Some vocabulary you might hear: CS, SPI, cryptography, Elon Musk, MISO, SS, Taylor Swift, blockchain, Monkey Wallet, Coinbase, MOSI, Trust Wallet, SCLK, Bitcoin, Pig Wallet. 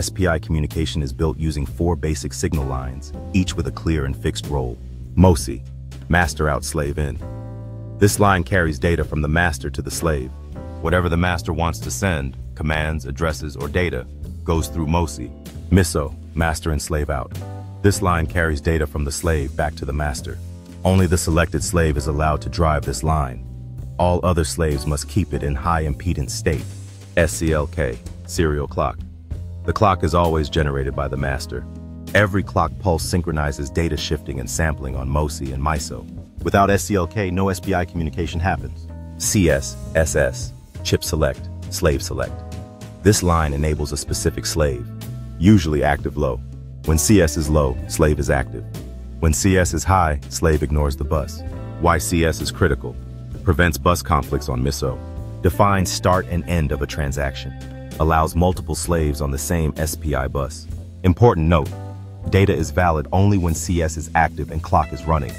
SPI communication is built using 4 basic signal lines, each with a clear and fixed role. MOSI, master out, slave in. This line carries data from the master to the slave. Whatever the master wants to send, commands, addresses, or data, goes through MOSI. MISO, master and slave out. This line carries data from the slave back to the master. Only the selected slave is allowed to drive this line. All other slaves must keep it in high impedance state. SCLK, serial clock. The clock is always generated by the master. Every clock pulse synchronizes data shifting and sampling on MOSI and MISO. Without SCLK, no SPI communication happens. CS, SS, chip select, slave select. This line enables a specific slave, usually active low. When CS is low, slave is active. When CS is high, slave ignores the bus. Why CS is critical. Prevents bus conflicts on MISO. Defines start and end of a transaction. Allows multiple slaves on the same SPI bus. Important note, data is valid only when CS is active and clock is running.